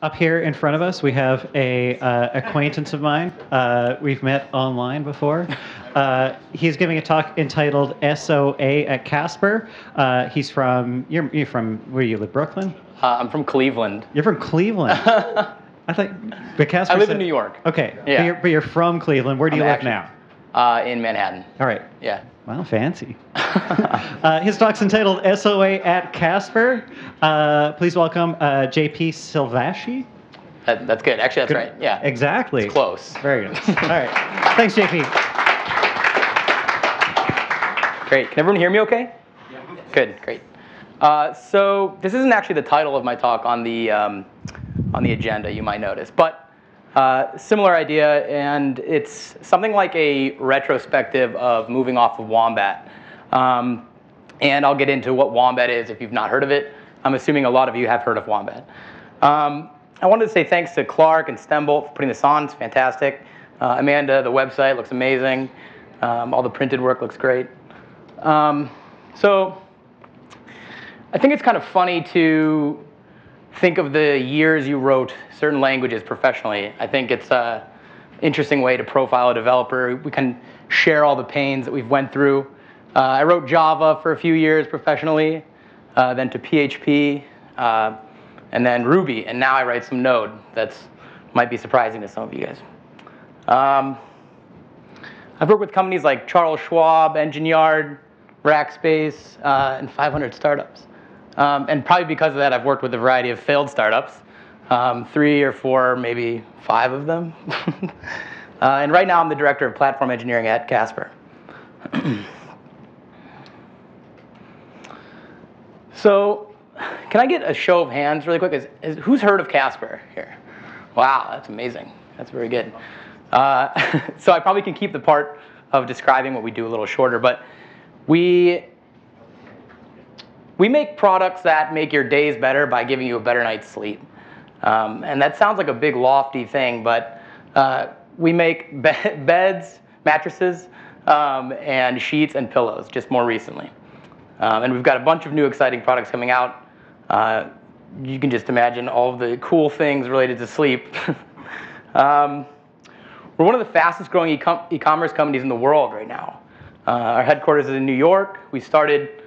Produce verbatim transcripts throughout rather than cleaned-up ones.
Up here in front of us, we have a uh, acquaintance of mine. Uh, we've met online before. Uh, he's giving a talk entitled S O A at Casper. Uh, he's from, you're, you're from, where do you live, Brooklyn? Uh, I'm from Cleveland. You're from Cleveland? I think, but Casper I live said, in New York. Okay, yeah. but, you're, but you're from Cleveland. Where do you I'm live actually, now? Uh, in Manhattan. All right. Yeah. Wow, fancy. uh, his talk's entitled S O A at Casper. Uh, please welcome uh, J P Silvashi. That, that's good. Actually, that's good. Right. Yeah. Exactly. It's close. Very good. All right. Thanks, J P. Great. Can everyone hear me okay? Yeah. Good. Great. Uh, so this isn't actually the title of my talk on the, um, on the agenda, you might notice. But Uh, similar idea, and it's something like a retrospective of moving off of Wombat. Um, and I'll get into what Wombat is if you've not heard of it. I'm assuming a lot of you have heard of Wombat. Um, I wanted to say thanks to Clark and Stembolt for putting this on. It's fantastic. Uh, Amanda, the website looks amazing. Um, all the printed work looks great. Um, so I think it's kind of funny to think of the years you wrote certain languages professionally. I think it's an interesting way to profile a developer. We can share all the pains that we've went through. Uh, I wrote Java for a few years professionally, uh, then to P H P, uh, and then Ruby, and now I write some Node. That's might be surprising to some of you guys. Um, I've worked with companies like Charles Schwab, Engine Yard, Rackspace, uh, and five hundred startups. Um, and probably because of that, I've worked with a variety of failed startups, um, three or four, maybe five of them. uh, and right now, I'm the director of platform engineering at Casper. So can I get a show of hands really quick? Is, is, who's heard of Casper here? Wow, that's amazing. That's very good. Uh, so I probably can keep the part of describing what we do a little shorter, but we... We make products that make your days better by giving you a better night's sleep. Um, and that sounds like a big lofty thing, but uh, we make be beds, mattresses, um, and sheets and pillows just more recently. Um, and we've got a bunch of new exciting products coming out. Uh, you can just imagine all of the cool things related to sleep. um, we're one of the fastest growing e-commerce companies in the world right now. Uh, our headquarters is in New York. We started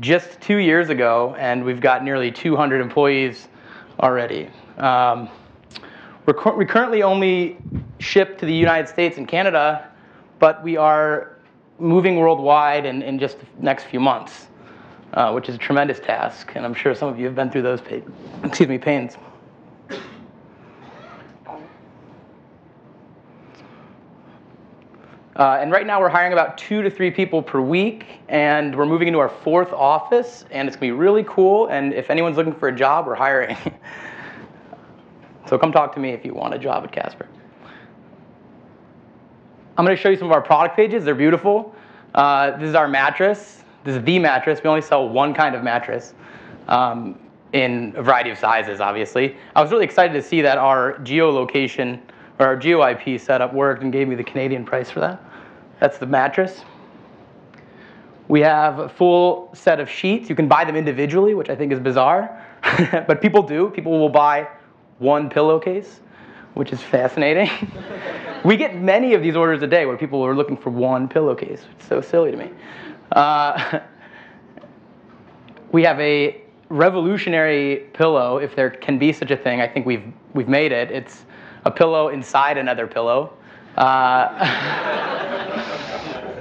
just two years ago, and we've got nearly two hundred employees already. Um, we're cu we currently only ship to the United States and Canada, but we are moving worldwide in, in just the next few months, uh, which is a tremendous task, and I'm sure some of you have been through those pain, excuse me, pains. Uh, and right now we're hiring about two to three people per week, and we're moving into our fourth office, and it's going to be really cool, and if anyone's looking for a job, we're hiring. So come talk to me if you want a job at Casper. I'm going to show you some of our product pages. They're beautiful. Uh, this is our mattress. This is the mattress. We only sell one kind of mattress um, in a variety of sizes, obviously. I was really excited to see that our geolocation or our GeoIP setup worked and gave me the Canadian price for that. That's the mattress. We have a full set of sheets. You can buy them individually, which I think is bizarre. But people do. People will buy one pillowcase, which is fascinating. We get many of these orders a day where people are looking for one pillowcase. It's so silly to me. Uh, we have a revolutionary pillow, if there can be such a thing. I think we've, we've made it. It's a pillow inside another pillow. Uh,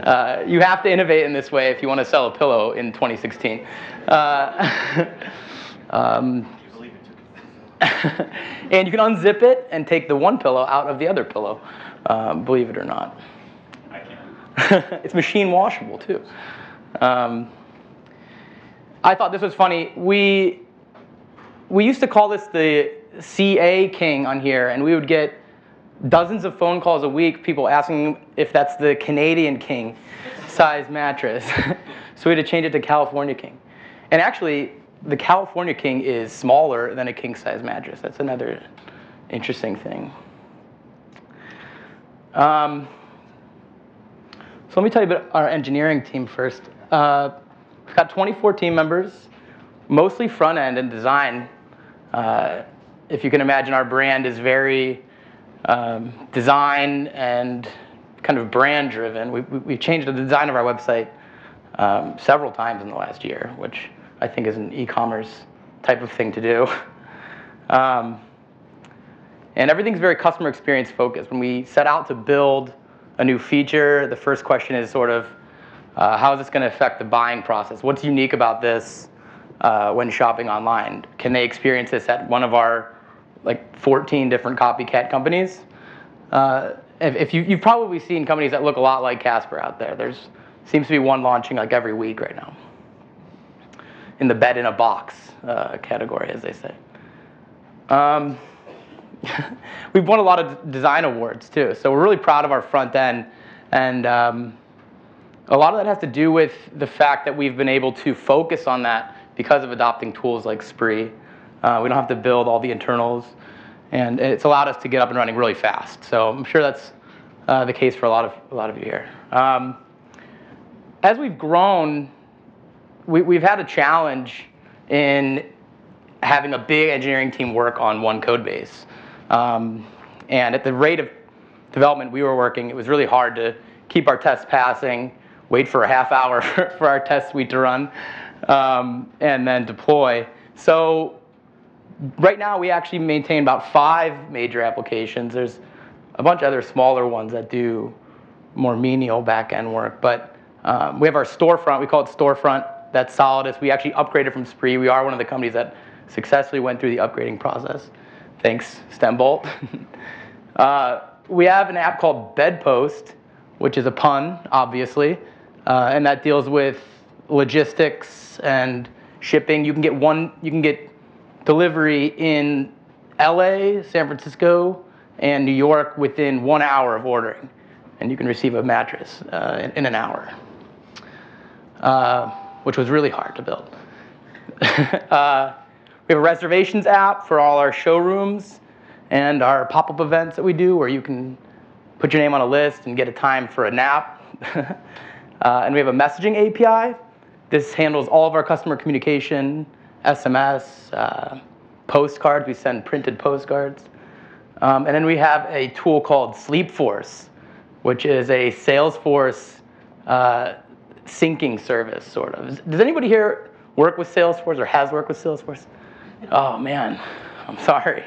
uh, you have to innovate in this way if you want to sell a pillow in twenty sixteen. Uh, um, and you can unzip it and take the one pillow out of the other pillow, um, believe it or not. I can. It's machine washable, too. Um, I thought this was funny. We, we used to call this the C A King on here, and we would get dozens of phone calls a week, people asking if that's the Canadian King size mattress. So we had to change it to California King. And actually, the California King is smaller than a king size mattress. That's another interesting thing. Um, so let me tell you about our engineering team first. Uh, we've got twenty-four team members, mostly front end and design. Uh, if you can imagine, our brand is very um, design and kind of brand driven. We, we, we've changed the design of our website um, several times in the last year, which I think is an e-commerce type of thing to do. Um, and everything's very customer experience focused. When we set out to build a new feature, the first question is sort of, uh, how is this going to affect the buying process? What's unique about this uh, when shopping online? Can they experience this at one of our like fourteen different copycat companies? Uh, if, if you, you've probably seen companies that look a lot like Casper out there. There's seems to be one launching like every week right now in the bed in a box uh, category, as they say. Um, we've won a lot of design awards too, so we're really proud of our front end, and um, a lot of that has to do with the fact that we've been able to focus on that because of adopting tools like Spree. Uh, we don't have to build all the internals, and it's allowed us to get up and running really fast. So I'm sure that's uh, the case for a lot of a lot of you here. Um, as we've grown, we, we've had a challenge in having a big engineering team work on one code base. Um, and at the rate of development we were working, it was really hard to keep our tests passing, wait for a half hour for our test suite to run, um, and then deploy. So right now we actually maintain about five major applications. There's a bunch of other smaller ones that do more menial back-end work. But um, we have our storefront. We call it storefront. That's Solidus. We actually upgraded from Spree. We are one of the companies that successfully went through the upgrading process. Thanks, Stembolt. uh, we have an app called Bedpost, which is a pun, obviously, uh, and that deals with logistics and shipping. You can get one, you can get delivery in L A, San Francisco, and New York within one hour of ordering, and you can receive a mattress uh, in, in an hour, uh, which was really hard to build. uh, We have a reservations app for all our showrooms and our pop-up events that we do, where you can put your name on a list and get a time for a nap. uh, and we have a messaging A P I. This handles all of our customer communication, S M S, uh, postcards. We send printed postcards. Um, and then we have a tool called Sleepforce, which is a Salesforce uh, syncing service, sort of. Does anybody here work with Salesforce or has worked with Salesforce? Oh man, I'm sorry.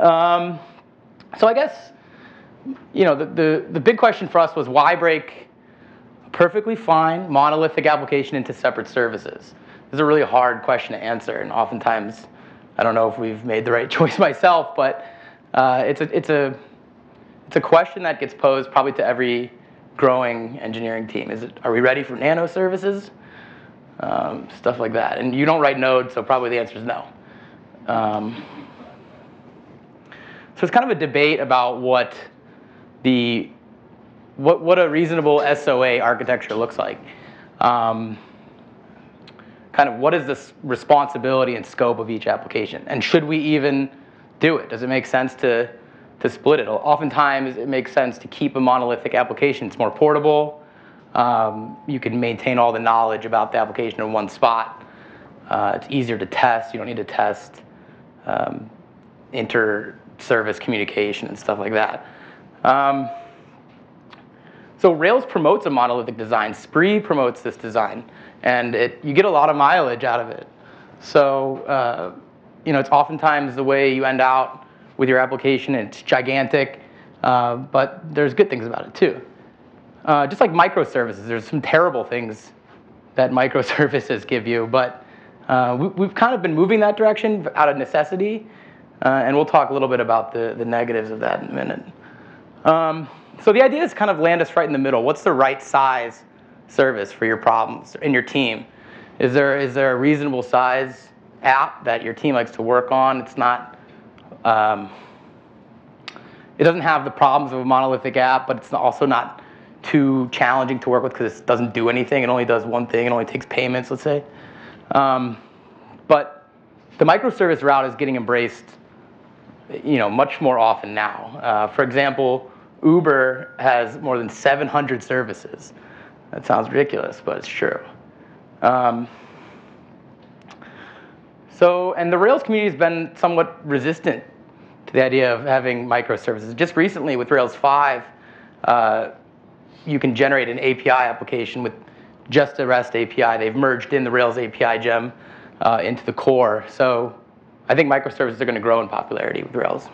um, so I guess, you know, the, the, the big question for us was, why break a perfectly fine monolithic application into separate services? This is a really hard question to answer, and oftentimes, I don't know if we've made the right choice myself, but uh, it's a it's a it's a question that gets posed probably to every growing engineering team. Is it, are we ready for nano services? Um, stuff like that. And you don't write Node, so probably the answer is no. Um, so it's kind of a debate about what the what what a reasonable S O A architecture looks like. Um, kind of what is the responsibility and scope of each application, and should we even do it? Does it make sense to to split it? Oftentimes, it makes sense to keep a monolithic application. It's more portable. Um, you can maintain all the knowledge about the application in one spot. Uh, it's easier to test. You don't need to test um, inter-service communication and stuff like that. Um, so Rails promotes a monolithic design. Spree promotes this design, and it, you get a lot of mileage out of it. So uh, you know, it's oftentimes the way you end out with your application. It's gigantic, uh, but there's good things about it too. Uh, just like microservices, there's some terrible things that microservices give you, but uh, we, we've kind of been moving that direction out of necessity, uh, and we'll talk a little bit about the, the negatives of that in a minute. Um, so the idea is kind of land us right in the middle. What's the right size service for your problems in your team? Is there, is there a reasonable size app that your team likes to work on? It's not... Um, it doesn't have the problems of a monolithic app, but it's also not too challenging to work with because it doesn't do anything. It only does one thing. It only takes payments, let's say. Um, but the microservice route is getting embraced, you know, much more often now. Uh, for example, Uber has more than seven hundred services. That sounds ridiculous, but it's true. Um, So, and the Rails community has been somewhat resistant to the idea of having microservices. Just recently with Rails five, uh, you can generate an A P I application with just a REST A P I. They've merged in the Rails A P I gem uh, into the core. So I think microservices are going to grow in popularity with Rails.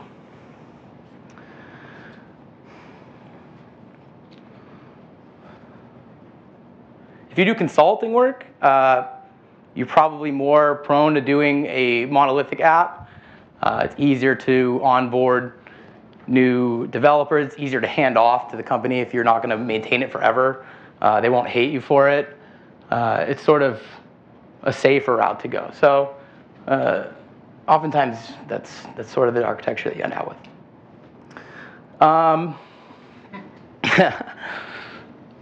If you do consulting work, uh, you're probably more prone to doing a monolithic app. Uh, it's easier to onboard new developers. It's easier to hand off to the company if you're not going to maintain it forever. Uh, they won't hate you for it. Uh, it's sort of a safer route to go. So uh, oftentimes, that's, that's sort of the architecture that you end out with. Um,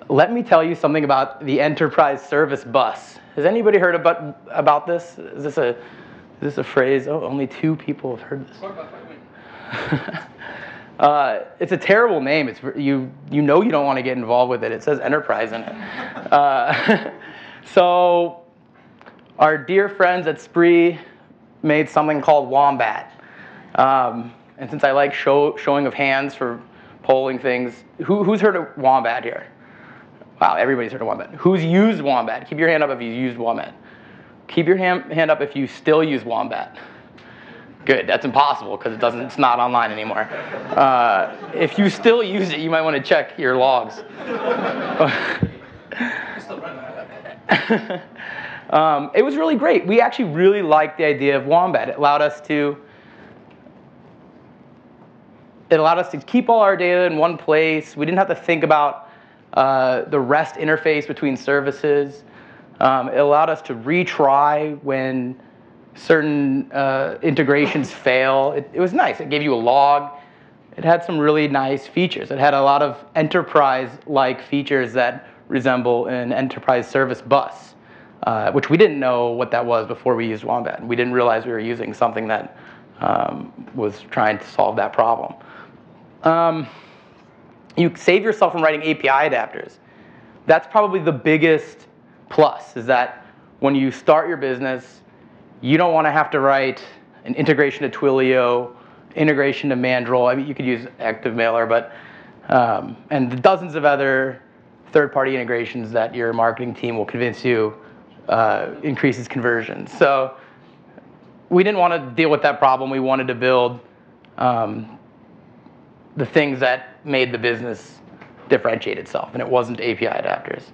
Let me tell you something about the enterprise service bus. Has anybody heard about about this? Is this a is this a phrase? Oh, only two people have heard this. uh, it's a terrible name. It's you you know you don't want to get involved with it. It says enterprise in it. Uh, so our dear friends at Spree made something called Wombat. Um, and since I like show, showing of hands for polling things, who who's heard of Wombat here? Wow, everybody's heard of Wombat. Who's used Wombat? Keep your hand up if you used Wombat. Keep your hand, hand up if you still use Wombat. Good, that's impossible because it doesn't, it's not online anymore. Uh, if you still use it, you might want to check your logs. um, it was really great. We actually really liked the idea of Wombat. It allowed us to, it allowed us to keep all our data in one place. We didn't have to think about Uh, the REST interface between services. Um, it allowed us to retry when certain uh, integrations fail. It, it was nice. It gave you a log. It had some really nice features. It had a lot of enterprise-like features that resemble an enterprise service bus, uh, which we didn't know what that was before we used Wombat. We didn't realize we were using something that um, was trying to solve that problem. Um, You save yourself from writing A P I adapters. That's probably the biggest plus, is that when you start your business, you don't want to have to write an integration to Twilio, integration to Mandrill. I mean, you could use ActiveMailer, but um, and dozens of other third-party integrations that your marketing team will convince you uh, increases conversion. So we didn't want to deal with that problem. We wanted to build um, the things that made the business differentiate itself, and it wasn't A P I adapters.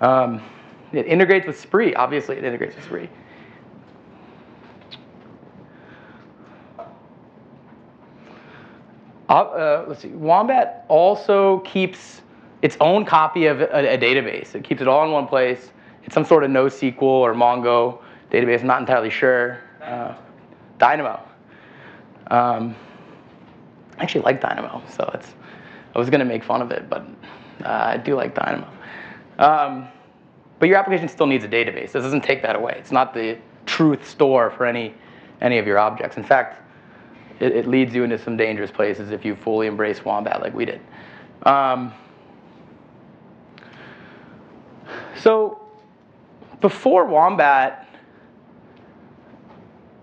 Um, it integrates with Spree. Obviously, it integrates with Spree. Uh, uh, let's see. Wombat also keeps its own copy of a, a database. It keeps it all in one place. It's some sort of NoSQL or Mongo database. I'm not entirely sure. Uh, Dynamo. Um, I actually like Dynamo, so it's. I was going to make fun of it, but uh, I do like Dynamo. Um, but your application still needs a database. This doesn't take that away. It's not the truth store for any, any of your objects. In fact, it, it leads you into some dangerous places if you fully embrace Wombat like we did. Um, so before Wombat,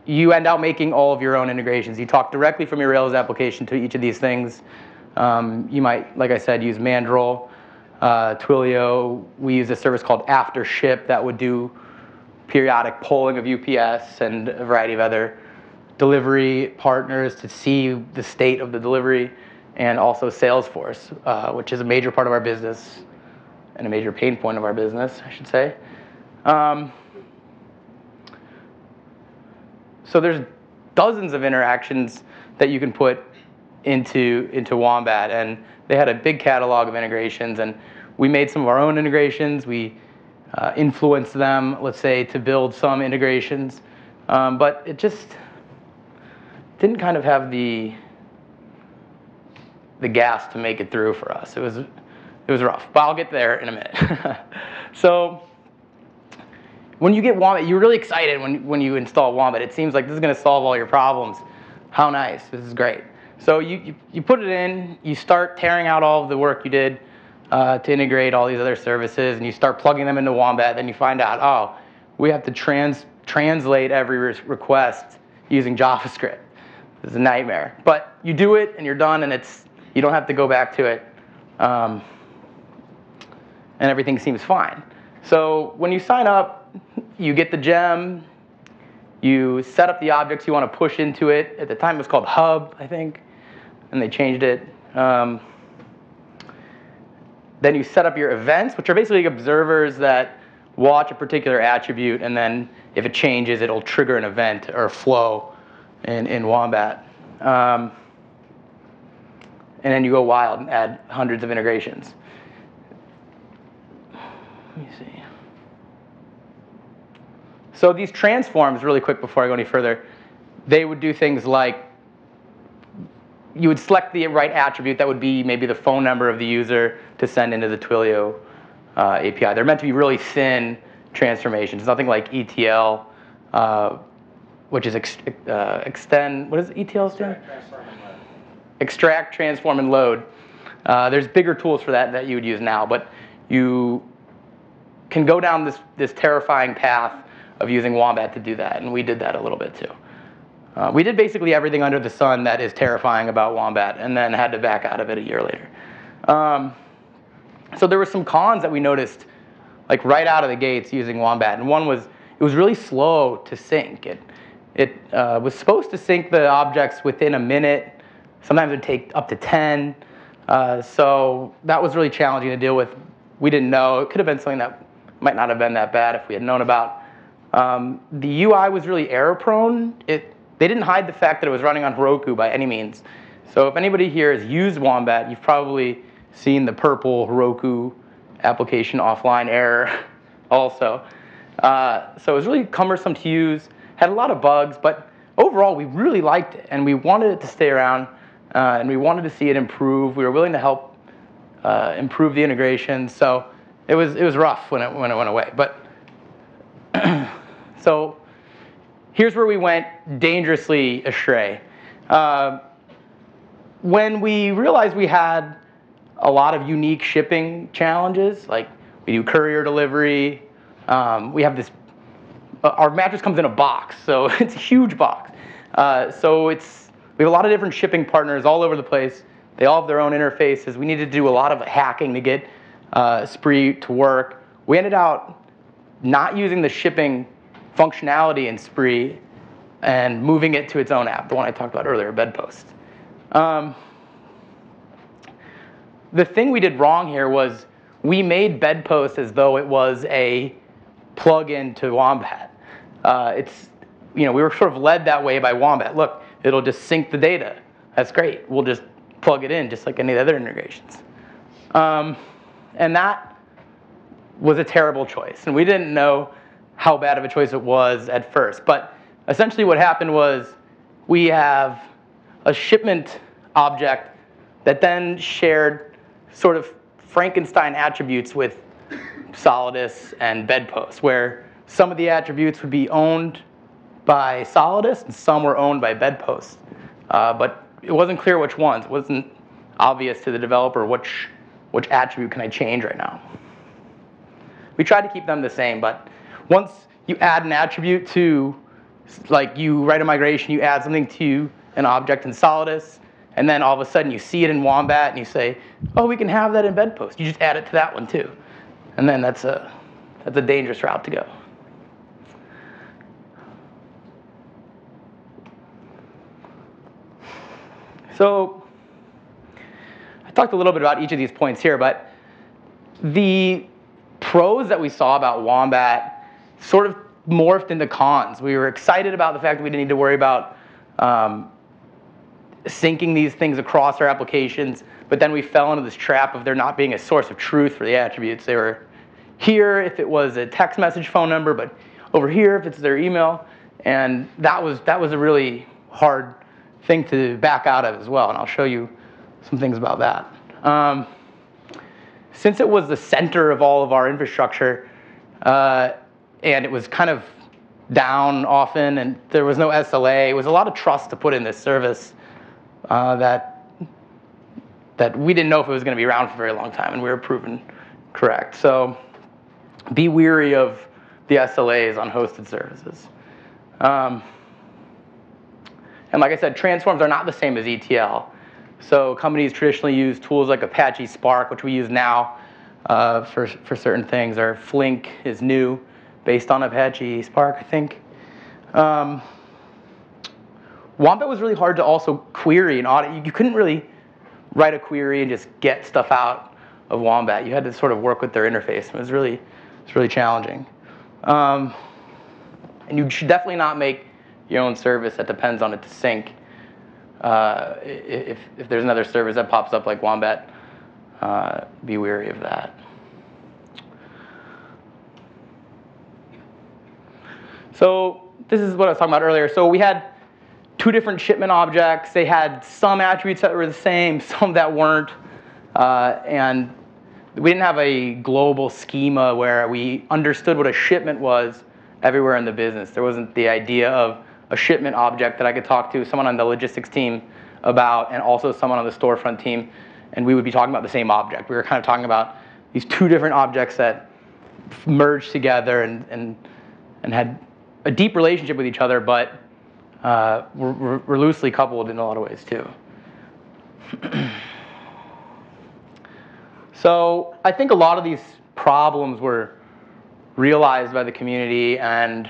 you end up making all of your own integrations. You talk directly from your Rails application to each of these things. Um, you might, like I said, use Mandrill, uh, Twilio. We use a service called AfterShip that would do periodic polling of U P S and a variety of other delivery partners to see the state of the delivery, and also Salesforce, uh, which is a major part of our business and a major pain point of our business, I should say. Um, so there's dozens of interactions that you can put into into Wombat, and they had a big catalog of integrations, and we made some of our own integrations. We uh, influenced them, let's say, to build some integrations, um, but it just didn't kind of have the the gas to make it through for us. It was it was rough, but I'll get there in a minute. So when you get Wombat, you're really excited when when you install Wombat. It seems like this is going to solve all your problems. How nice! This is great. So you, you, you put it in, you start tearing out all of the work you did uh, to integrate all these other services, and you start plugging them into Wombat, then you find out, oh, we have to trans translate every re request using JavaScript. It's a nightmare. But you do it and you're done, and it's you don't have to go back to it, um, and everything seems fine. So when you sign up, you get the gem. You set up the objects you want to push into it. At the time, it was called Hub, I think, and they changed it. Um, then you set up your events, which are basically observers that watch a particular attribute, and then if it changes, it'll trigger an event or a flow in, in Wombat. Um, and then you go wild and add hundreds of integrations. Let me see. So these transforms, really quick before I go any further, they would do things like you would select the right attribute that would be maybe the phone number of the user to send into the Twilio uh, A P I. They're meant to be really thin transformations, nothing like E T L, uh, which is ex uh, extend, what is E T L stand? Extract, transform, and load. Uh, there's bigger tools for that that you would use now, but you can go down this, this terrifying path of using Wombat to do that, and we did that a little bit too. Uh, we did basically everything under the sun that is terrifying about Wombat, and then had to back out of it a year later. Um, so there were some cons that we noticed, like right out of the gates using Wombat, and one was it was really slow to sync. It it uh, was supposed to sync the objects within a minute. Sometimes it would take up to ten. Uh, so that was really challenging to deal with. We didn't know. It could have been something that might not have been that bad if we had known about. Um, the U I was really error prone. It, they didn't hide the fact that it was running on Heroku by any means. So if anybody here has used Wombat, you've probably seen the purple Heroku application offline error also. Uh, so it was really cumbersome to use, had a lot of bugs, but overall we really liked it and we wanted it to stay around, uh, and we wanted to see it improve. We were willing to help uh, improve the integration. So it was, it was rough when it, when it went away. But so here's where we went dangerously astray. Uh, when we realized we had a lot of unique shipping challenges, like we do courier delivery, um, we have this, uh, our mattress comes in a box, so it's a huge box. Uh, so it's, we have a lot of different shipping partners all over the place. They all have their own interfaces. We needed to do a lot of hacking to get uh, Spree to work. We ended out not using the shipping functionality in Spree and moving it to its own app, the one I talked about earlier, Bedpost. Um, the thing we did wrong here was we made Bedpost as though it was a plug-in to Wombat. Uh, it's, you know, we were sort of led that way by Wombat. Look, it'll just sync the data. That's great. We'll just plug it in just like any other integrations. Um, and that was a terrible choice, and we didn't know how bad of a choice it was at first. But essentially what happened was we have a shipment object that then shared sort of Frankenstein attributes with Solidus and Bedpost, where some of the attributes would be owned by Solidus and some were owned by Bedpost. Uh, but it wasn't clear which ones. It wasn't obvious to the developer which, which attribute can I change right now. We tried to keep them the same, but once you add an attribute to, like you write a migration, you add something to an object in Solidus, and then all of a sudden you see it in Wombat and you say, oh, we can have that in Bedpost. You just add it to that one too. And then that's a, that's a dangerous route to go. So I talked a little bit about each of these points here, but the pros that we saw about Wombat sort of morphed into cons. We were excited about the fact that we didn't need to worry about um, syncing these things across our applications, but then we fell into this trap of there not being a source of truth for the attributes. They were here if it was a text message phone number, but over here if it's their email, and that was, that was a really hard thing to back out of as well, and I'll show you some things about that. Um, since it was the center of all of our infrastructure, uh, and it was kind of down often, and there was no S L A. It was a lot of trust to put in this service uh, that, that we didn't know if it was going to be around for a very long time, and we were proven correct. So be weary of the the S L As on hosted services. Um, and like I said, transforms are not the same as E T L. So companies traditionally use tools like Apache Spark, which we use now uh, for, for certain things, or Flink is new, based on Apache Spark, I think. Um, Wombat was really hard to also query and audit. You couldn't really write a query and just get stuff out of Wombat. You had to sort of work with their interface. It was really, it was really challenging. Um, and you should definitely not make your own service that depends on it to sync. Uh, if, if there's another service that pops up like Wombat, uh, be wary of that. So this is what I was talking about earlier. So we had two different shipment objects. They had some attributes that were the same, some that weren't. Uh, and we didn't have a global schema where we understood what a shipment was everywhere in the business. There wasn't the idea of a shipment object that I could talk to someone on the logistics team about and also someone on the storefront team, and we would be talking about the same object. We were kind of talking about these two different objects that merged together and, and, and had a deep relationship with each other, but uh, we're, we're loosely coupled in a lot of ways too. So I think a lot of these problems were realized by the community, and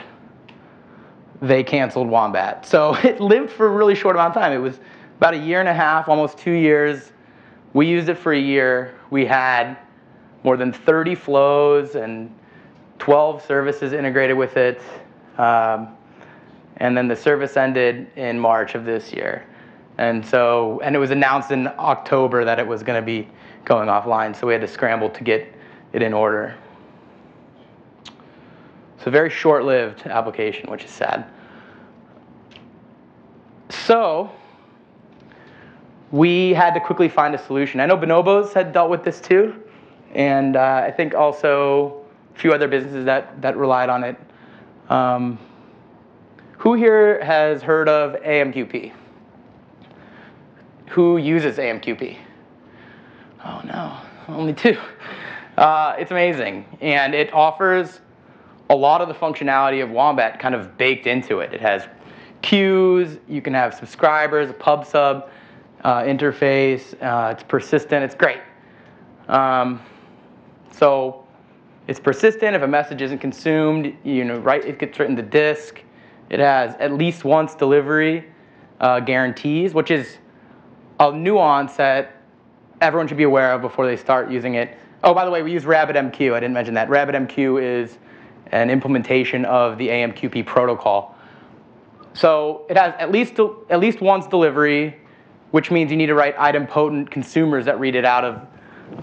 they canceled Wombat. So it lived for a really short amount of time. It was about a year and a half, almost two years. We used it for a year. We had more than thirty flows and twelve services integrated with it. Um, and then the service ended in March of this year. And so, and it was announced in October that it was going to be going offline, so we had to scramble to get it in order. It's a very short-lived application, which is sad. So we had to quickly find a solution. I know Bonobos had dealt with this too, and uh, I think also a few other businesses that, that relied on it. Um, who here has heard of A M Q P? Who uses A M Q P? Oh no, only two. Uh, it's amazing, and it offers a lot of the functionality of Wombat kind of baked into it. It has queues, you can have subscribers, a pub sub uh, interface, uh, it's persistent, it's great. Um, so. It's persistent. If a message isn't consumed, you know, right, it gets written to disk. It has at least once delivery uh, guarantees, which is a nuance that everyone should be aware of before they start using it. Oh, by the way, we use RabbitMQ. I didn't mention that. RabbitMQ is an implementation of the A M Q P protocol. So it has at least at least once delivery, which means you need to write idempotent consumers that read it out of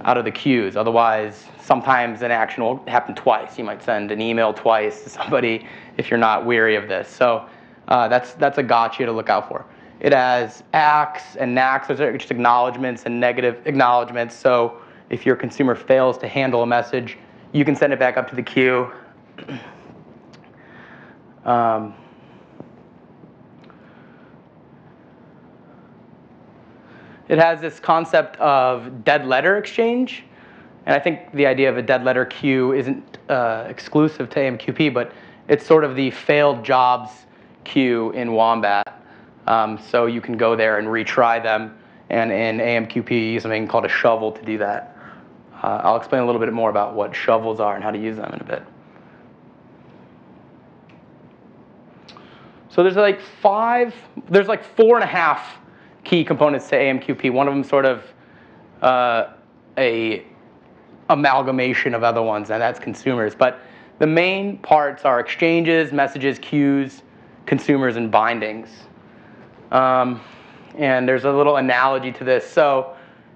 out of the queues. Otherwise, sometimes an action will happen twice. You might send an email twice to somebody if you're not weary of this. So uh, that's that's a gotcha to look out for. It has A C Ks and N A Cs, those are just acknowledgements and negative acknowledgements. So if your consumer fails to handle a message, you can send it back up to the queue. Um, It has this concept of dead letter exchange, and I think the idea of a dead letter queue isn't uh, exclusive to A M Q P, but it's sort of the failed jobs queue in Wombat. Um, so you can go there and retry them, and in A M Q P you use something called a shovel to do that. Uh, I'll explain a little bit more about what shovels are and how to use them in a bit. So there's like five, there's like four and a half key components to A M Q P. One of them sort of uh, a amalgamation of other ones, and that's consumers. But the main parts are exchanges, messages, queues, consumers, and bindings. Um, and there's a little analogy to this. So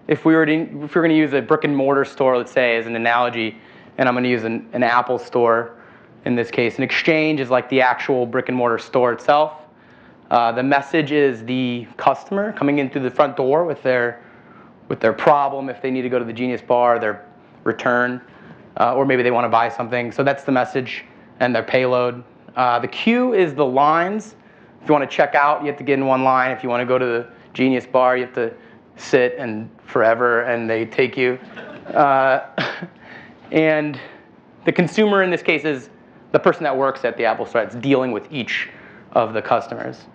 if we were to, if we were going to use a brick and mortar store, let's say, as an analogy, and I'm going to use an, an Apple store in this case, an exchange is like the actual brick and mortar store itself. Uh, the message is the customer coming in through the front door with their with their problem, if they need to go to the Genius Bar, their return, uh, or maybe they want to buy something. So that's the message and their payload. Uh, the queue is the lines. If you want to check out, you have to get in one line. If you want to go to the Genius Bar, you have to sit and forever, and they take you. Uh, and the consumer in this case is the person that works at the Apple store that's dealing with each of the customers.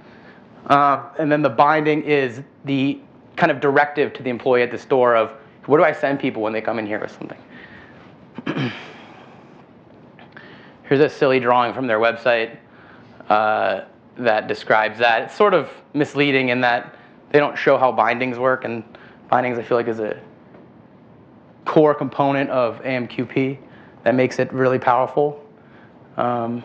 Uh, and then the binding is the kind of directive to the employee at the store of, what do I send people when they come in here with something? Here's a silly drawing from their website uh, that describes that. It's sort of misleading in that they don't show how bindings work, and bindings, I feel like, is a core component of A M Q P that makes it really powerful. Um,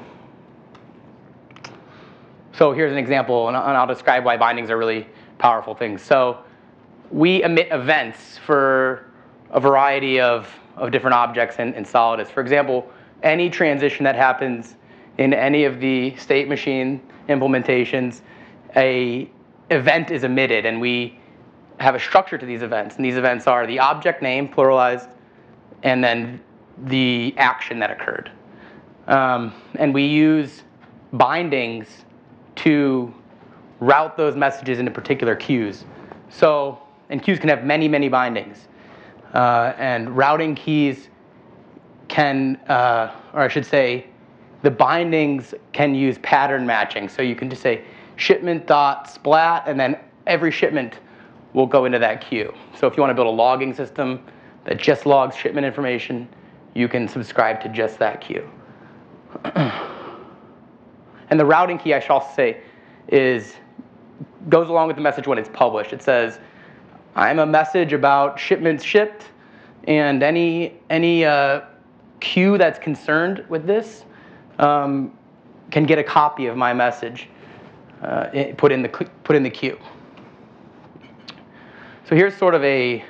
so here's an example, and I'll describe why bindings are really powerful things. So we emit events for a variety of, of different objects in, in Solidus. For example, any transition that happens in any of the state machine implementations, a event is emitted, and we have a structure to these events. And these events are the object name, pluralized, and then the action that occurred. Um, and we use bindings to route those messages into particular queues. So, and queues can have many, many bindings. Uh, and routing keys can, uh, or I should say, the bindings can use pattern matching. So you can just say shipment.splat, and then every shipment will go into that queue. So if you want to build a logging system that just logs shipment information, you can subscribe to just that queue. And the routing key, I should also say, is goes along with the message when it's published. It says, I'm a message about shipments shipped, and any any uh, queue that's concerned with this um, can get a copy of my message uh, put in the put in the queue. So here's sort of a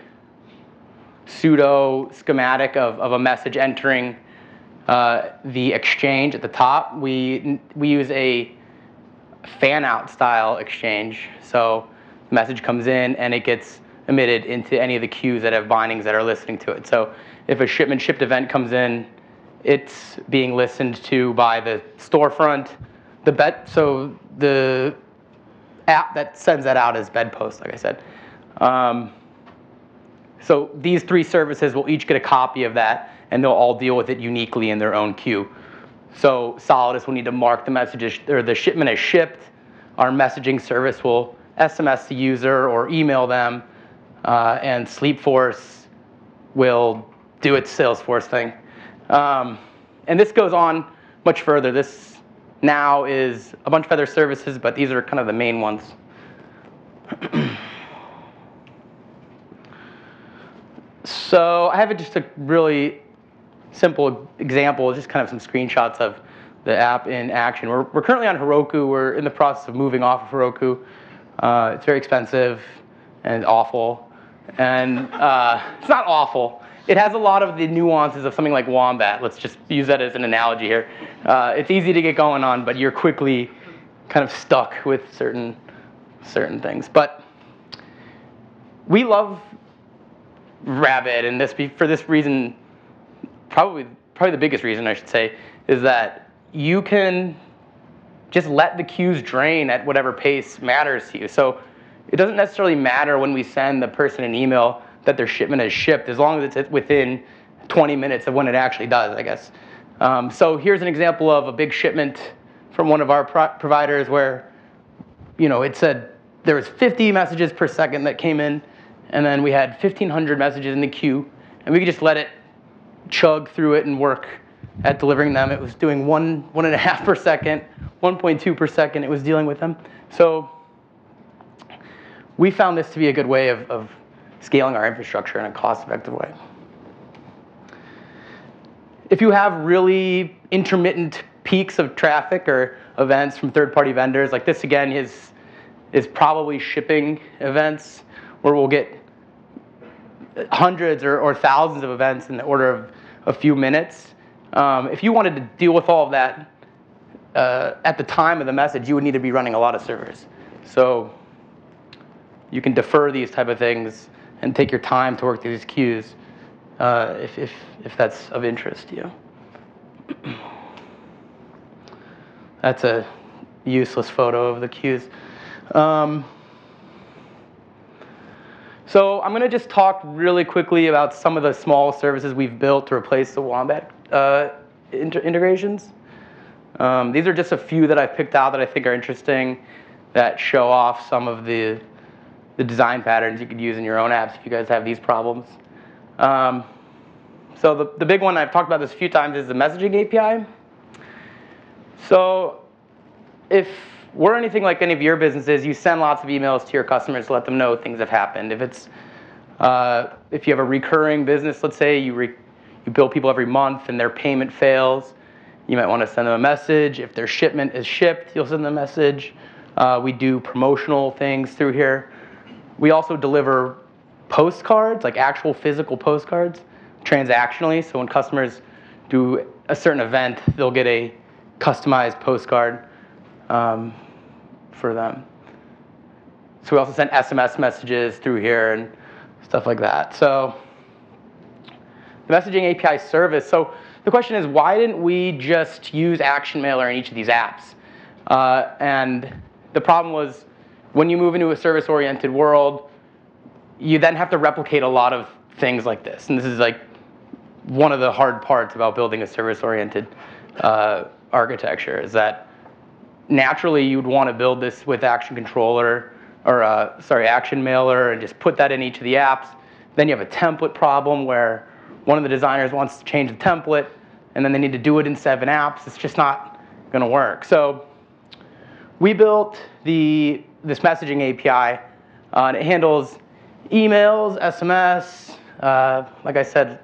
pseudo schematic of, of a message entering uh, the exchange at the top. We we use a fan-out style exchange. So the message comes in and it gets emitted into any of the queues that have bindings that are listening to it. So if a shipment shipped event comes in, it's being listened to by the storefront. The bed, so the app that sends that out is Bedpost, like I said. Um, so these three services will each get a copy of that, and they'll all deal with it uniquely in their own queue. So Solidus will need to mark the messages, or the shipment as shipped. Our messaging service will S M S the user or email them, uh, and Sleepforce will do its Salesforce thing. Um, and this goes on much further. This now is a bunch of other services, but these are kind of the main ones. So I have just a really simple example, just kind of some screenshots of the app in action. We're, we're currently on Heroku. We're in the process of moving off of Heroku. Uh, it's very expensive and awful. And uh, it's not awful. It has a lot of the nuances of something like Wombat. Let's just use that as an analogy here. Uh, it's easy to get going on, but you're quickly kind of stuck with certain, certain things. But we love Rabbit, and this be, for this reason, probably probably the biggest reason I should say, is that you can just let the queues drain at whatever pace matters to you. So it doesn't necessarily matter when we send the person an email that their shipment is shipped, as long as it's within twenty minutes of when it actually does, I guess. Um, so here's an example of a big shipment from one of our pro providers where, you know, it said there was fifty messages per second that came in. And then we had fifteen hundred messages in the queue, and we could just let it chug through it and work at delivering them. It was doing one, one and a half per second, one point two per second. It was dealing with them. So we found this to be a good way of, of scaling our infrastructure in a cost-effective way. If you have really intermittent peaks of traffic or events from third-party vendors, like this again is, is probably shipping events, where we'll get hundreds or, or thousands of events in the order of a few minutes. Um, if you wanted to deal with all of that uh, at the time of the message, you would need to be running a lot of servers. So you can defer these type of things and take your time to work through these queues uh, if, if, if that's of interest to you. That's a useless photo of the queues. Um, So I'm going to just talk really quickly about some of the small services we've built to replace the Wombat uh, inter integrations. Um, these are just a few that I picked out that I think are interesting, that show off some of the the design patterns you could use in your own apps if you guys have these problems. Um, so the, the big one, I've talked about this a few times, is the messaging A P I. So if we're anything like any of your businesses, you send lots of emails to your customers to let them know things have happened. If it's uh, if you have a recurring business, let's say you, re you bill people every month and their payment fails, you might want to send them a message. If their shipment is shipped, you'll send them a message. Uh, we do promotional things through here. We also deliver postcards, like actual physical postcards, transactionally. So when customers do a certain event, they'll get a customized postcard um, for them. So we also send S M S messages through here and stuff like that. So the messaging A P I service. So the question is, why didn't we just use ActionMailer in each of these apps? Uh, and the problem was, when you move into a service-oriented world, you then have to replicate a lot of things like this. And this is like one of the hard parts about building a service-oriented uh, architecture, is that naturally you'd want to build this with Action Controller, or uh, sorry, Action Mailer, and just put that in each of the apps. Then you have a template problem where one of the designers wants to change the template, and then they need to do it in seven apps. It's just not going to work. So we built the this messaging A P I, uh, and it handles emails, S M S, uh, like I said,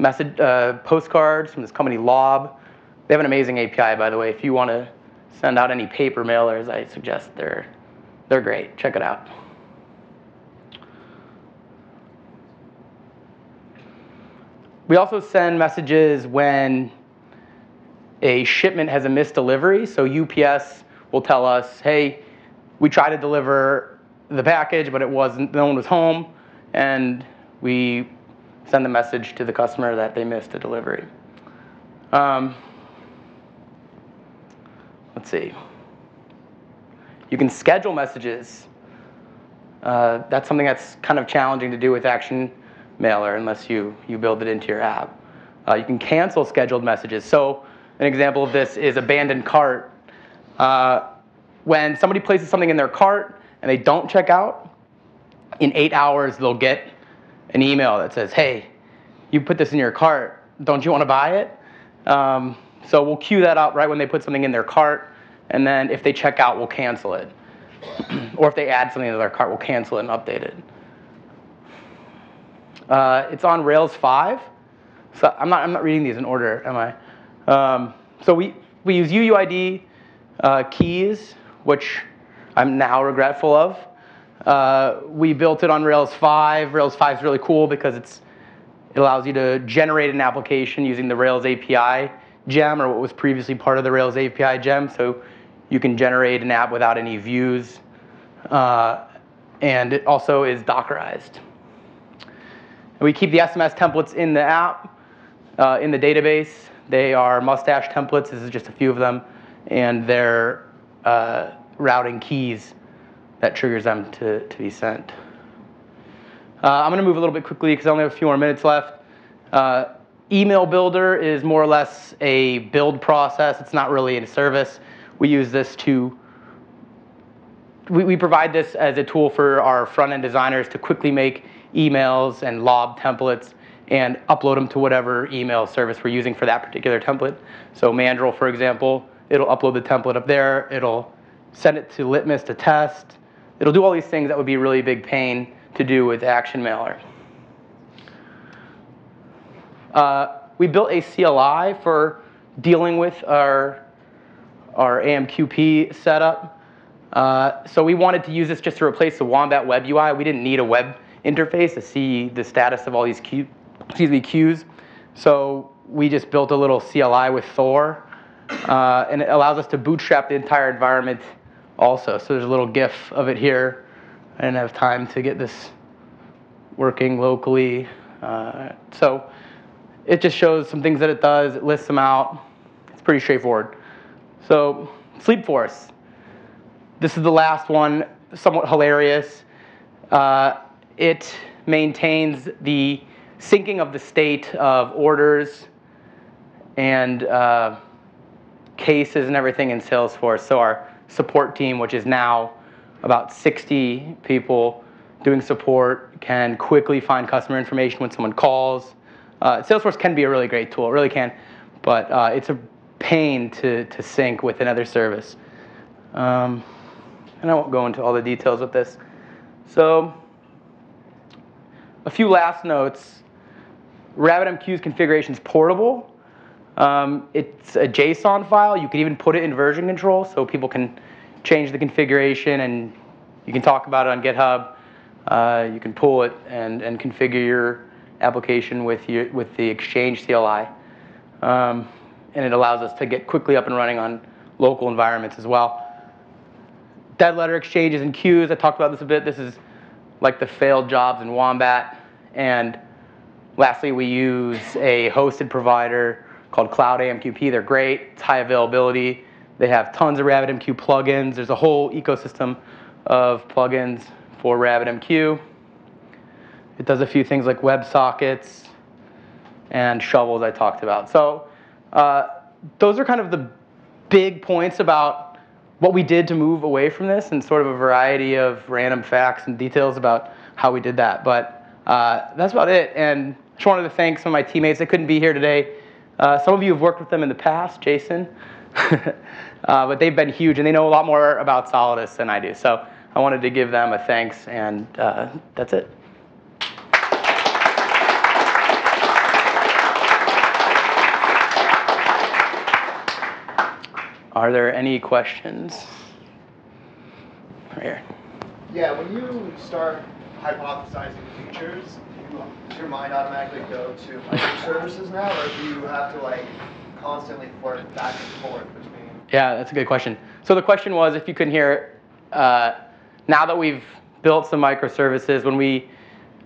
message, uh, postcards from this company Lob. They have an amazing A P I, by the way. If you want to send out any paper mailers, I suggest they're they're great. Check it out. We also send messages when a shipment has a missed delivery. So U P S will tell us, hey, we tried to deliver the package, but it wasn't, no one was home, and we send the message to the customer that they missed the delivery. Um, let's see. You can schedule messages. Uh, that's something that's kind of challenging to do with ActionMailer unless you, you build it into your app. Uh, you can cancel scheduled messages. So an example of this is abandoned cart. Uh, When somebody places something in their cart and they don't check out, in eight hours they'll get an email that says, hey, you put this in your cart, don't you want to buy it? Um, so we'll queue that up right when they put something in their cart, and then if they check out, we'll cancel it. Or if they add something to their cart, we'll cancel it and update it. Uh, it's on Rails five. So I'm not, I'm not reading these in order, am I? Um, so we, we use U U I D uh, keys, which I'm now regretful of. Uh, we built it on Rails five. Rails five is really cool because it's, it allows you to generate an application using the Rails A P I gem, or what was previously part of the Rails A P I gem. So you can generate an app without any views. Uh, and it also is Dockerized. And we keep the S M S templates in the app, uh, in the database. They are mustache templates. This is just a few of them. And they're Uh, routing keys that triggers them to, to be sent. Uh, I'm going to move a little bit quickly because I only have a few more minutes left. Uh, email builder is more or less a build process. It's not really a service. We use this to, we, we provide this as a tool for our front-end designers to quickly make emails and lob templates and upload them to whatever email service we're using for that particular template. So Mandrill, for example, it'll upload the template up there. It'll send it to Litmus to test. It'll do all these things that would be a really big pain to do with ActionMailer. Uh, we built a C L I for dealing with our, our A M Q P setup. Uh, so we wanted to use this just to replace the Wombat web U I. We didn't need a web interface to see the status of all these queues, excuse me, queues. So we just built a little C L I with Thor. Uh, and it allows us to bootstrap the entire environment also. So there's a little GIF of it here. I didn't have time to get this working locally. Uh, so it just shows some things that it does. It lists them out. It's pretty straightforward. So Sleepforce. This is the last one, somewhat hilarious. Uh, it maintains the syncing of the state of orders and uh, cases and everything in Salesforce. So our support team, which is now about sixty people doing support, can quickly find customer information when someone calls. Uh, Salesforce can be a really great tool, it really can, but uh, it's a pain to, to sync with another service. Um, and I won't go into all the details of this. So a few last notes. RabbitMQ's configuration is portable. Um, it's a JSON file. You could even put it in version control so people can change the configuration, and you can talk about it on GitHub. Uh, you can pull it and, and configure your application with, your, with the Exchange C L I. Um, and it allows us to get quickly up and running on local environments as well. Dead letter exchanges and queues, I talked about this a bit. This is like the failed jobs in Wombat. And lastly, we use a hosted provider called Cloud A M Q P. They're great, it's high availability. They have tons of RabbitMQ plugins. There's a whole ecosystem of plugins for RabbitMQ. It does a few things like WebSockets and shovels I talked about. So uh, those are kind of the big points about what we did to move away from this, and sort of a variety of random facts and details about how we did that. But uh, that's about it. And I just wanted to thank some of my teammates that couldn't be here today. Uh, some of you have worked with them in the past, Jason, uh, but they've been huge, and they know a lot more about Solidus than I do. So I wanted to give them a thanks, and uh, that's it. Are there any questions? Right here. Yeah, when you start hypothesizing features, does your mind automatically go to microservices now, or do you have to like constantly flirt back and forth between? Yeah, that's a good question. So the question was, if you couldn't hear, uh, now that we've built some microservices, when we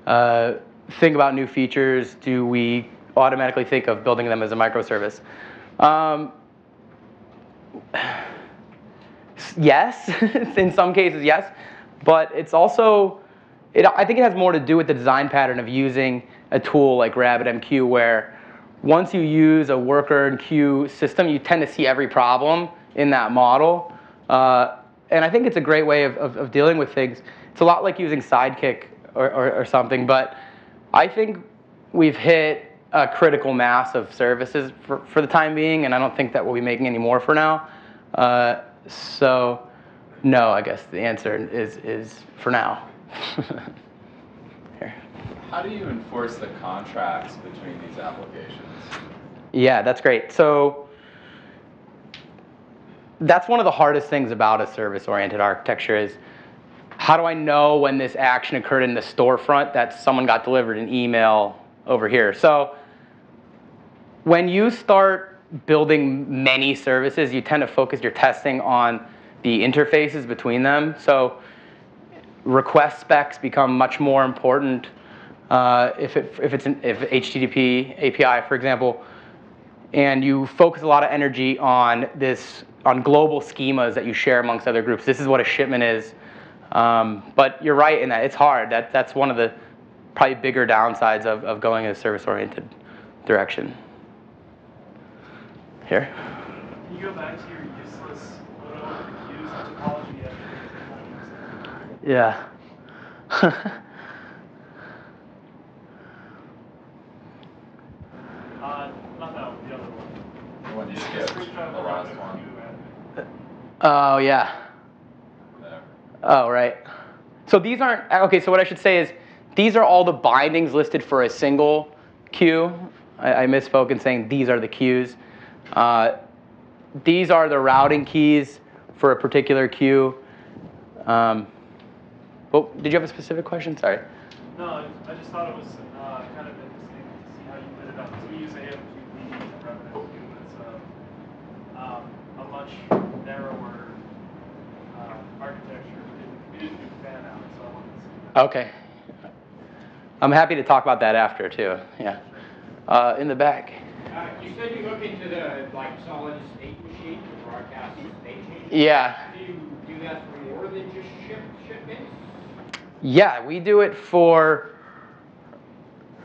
uh, think about new features, do we automatically think of building them as a microservice? Um, yes, in some cases, yes, but it's also, It, I think it has more to do with the design pattern of using a tool like RabbitMQ, where once you use a worker and queue system, you tend to see every problem in that model. Uh, and I think it's a great way of, of, of dealing with things. It's a lot like using Sidekick or, or, or something, but I think we've hit a critical mass of services for, for the time being, and I don't think that we'll be making any more for now. Uh, so no, I guess the answer is, is for now. Here. How do you enforce the contracts between these applications? Yeah, that's great. So that's one of the hardest things about a service-oriented architecture is, how do I know when this action occurred in the storefront that someone got delivered an email over here? So when you start building many services, you tend to focus your testing on the interfaces between them. So request specs become much more important. Uh, if, it, if it's an if H T T P A P I, for example, and you focus a lot of energy on this, on global schemas that you share amongst other groups. This is what a shipment is. Um, but you're right in that it's hard. That that's one of the probably bigger downsides of, of going in a service-oriented direction. Here. Can you go back to your useless photo use topology? Yeah. uh, not that one, the other one. The one you just get, the last one. Oh, yeah. There. Oh, right. So these aren't, okay, so what I should say is, these are all the bindings listed for a single queue. I, I misspoke in saying these are the queues. Uh, these are the routing keys for a particular queue. Um, Oh, did you have a specific question? Sorry. No, I just thought it was uh, kind of interesting to see how you did it up. So we use A M Q P and RabbitMQ, it's a, um, a much narrower uh, architecture. We didn't do fan out, so I wanted to see that. Okay. I'm happy to talk about that after, too. Yeah. Uh, in the back. Uh, you said you look into the like solid state machine, the broadcast state machine. Yeah. Do you do that for more than just ship shipments? Yeah, we do it for,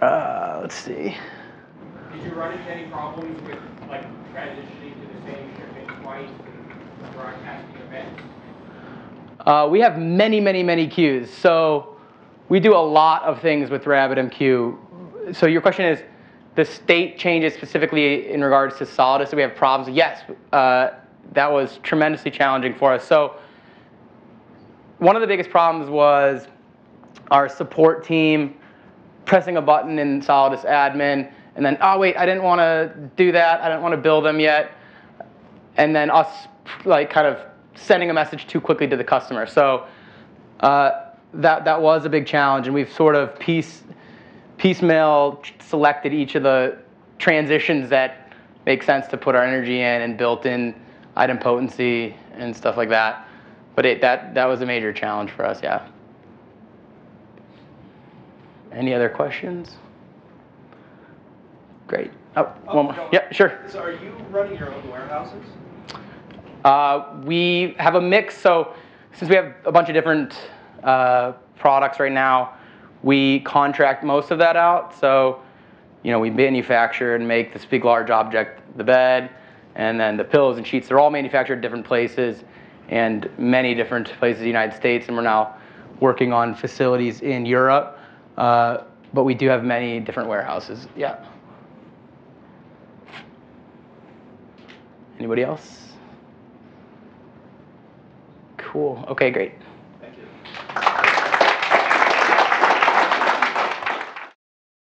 uh, let's see. Did you run into any problems with like transitioning to the same shipment device for broadcasting events? Uh, we have many, many, many queues. So we do a lot of things with RabbitMQ. So your question is, the state changes specifically in regards to Solidus. Do we have problems? Yes, uh, that was tremendously challenging for us. So one of the biggest problems was our support team pressing a button in Solidus admin, and then, oh wait, I didn't want to do that. I didn't want to bill them yet. And then us like kind of sending a message too quickly to the customer. So uh, that, that was a big challenge, and we've sort of pieced piecemeal selected each of the transitions that make sense to put our energy in, and built in idempotency and stuff like that. But it, that, that was a major challenge for us, yeah. Any other questions? Great. Oh, oh one more. No. Yeah, sure. So are you running your own warehouses? Uh, we have a mix. So since we have a bunch of different uh, products right now, we contract most of that out. So, you know, we manufacture and make this big, large object, the bed, and then the pillows and sheets. They're all manufactured at different places, and many different places in the United States. And we're now working on facilities in Europe. Uh, but we do have many different warehouses. Yeah. Anybody else? Cool. OK, great.